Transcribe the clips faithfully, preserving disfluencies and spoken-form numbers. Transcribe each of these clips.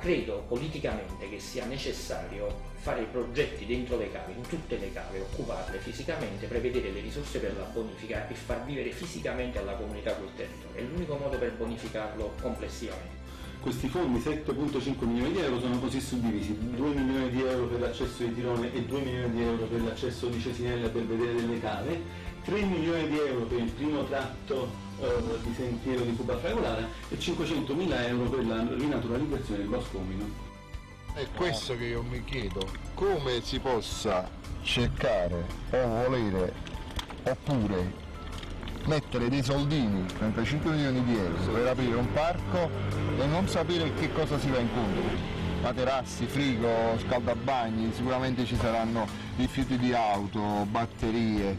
credo politicamente che sia necessario fare progetti dentro le cave, in tutte le cave, occuparle fisicamente, prevedere le risorse per la bonifica e far vivere fisicamente alla comunità quel territorio. È l'unico modo per bonificarlo complessivamente. Questi fondi, sette virgola cinque milioni di euro, sono così suddivisi: due milioni di euro per l'accesso di Tirone e due milioni di euro per l'accesso di Cesinella per vedere delle cave, tre milioni di euro per il primo tratto eh, di sentiero di Cuba Fragolara e cinquecentomila euro per la rinaturalizzazione del Boscomino. È questo che io mi chiedo, come si possa cercare o volere oppure mettere dei soldini, trentacinque milioni di euro, per aprire un parco e non sapere che cosa si va incontro. Materassi, frigo, scaldabagni, sicuramente ci saranno rifiuti di auto, batterie.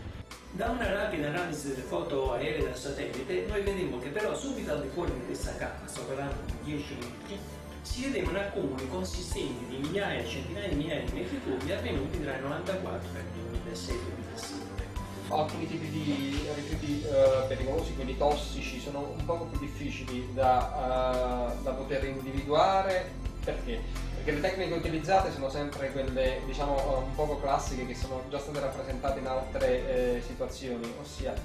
Da una rapida analisi delle foto aeree da satellite noi vedemmo che però subito al di fuori di questa cava, sopra dieci metri, si vedevano accumuli consistenti di migliaia e centinaia di migliaia di metri cubi avvenuti tra il novantaquattro e il duemilasei duemilasette. Alcuni tipi di rifiuti eh, pericolosi, quindi tossici, sono un poco più difficili da, uh, da poter individuare. Perché? Perché le tecniche utilizzate sono sempre quelle, diciamo, un poco classiche, che sono già state rappresentate in altre eh, situazioni, ossia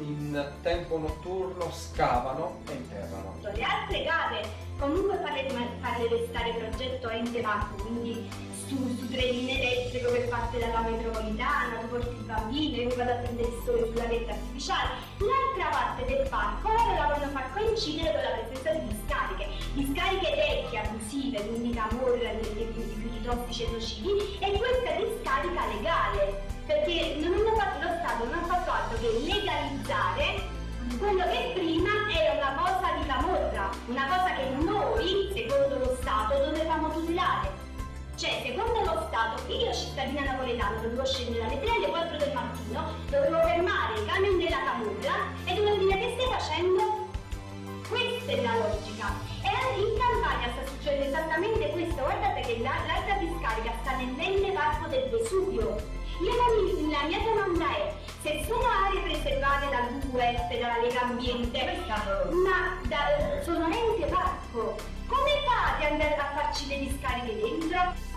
in tempo notturno scavano e interrano. Le altre cave comunque farle, farle restare progetto ente vacuo, quindi su, su tre linee elettriche per parte dalla metropolitana, tu porti il bambino, io vado a prendere il sole sulla vetta artificiale. L'altra parte del parco ora la vogliono far coincidere con la presenza di discariche, discariche vecchie, abusive, quindi Camorra, rifiuti tossici e nocivi, e questa discarica legale, perché non hanno fatto, lo Stato non ha fatto altro che legalizzare quello che prima era una cosa di Camorra, una cosa che noi, secondo lo Stato, dovevamo tutelare. Cioè, secondo lo Stato, io cittadina napoletana dovevo scendere alle tre alle quattro del mattino, dovevo fermare i camion della Camorra e dovevo dire: che stai facendo? Questa è la logica. E in Campania sta succedendo esattamente questo. Guardate che l'altra discarica sta nel venne parco del Vesuvio. Io la, la mia domanda è: se sono aree preservate dall'U F, dalla Lega Ambiente, ma da, sono ente parco, come fate ad andare a farci le discariche dentro?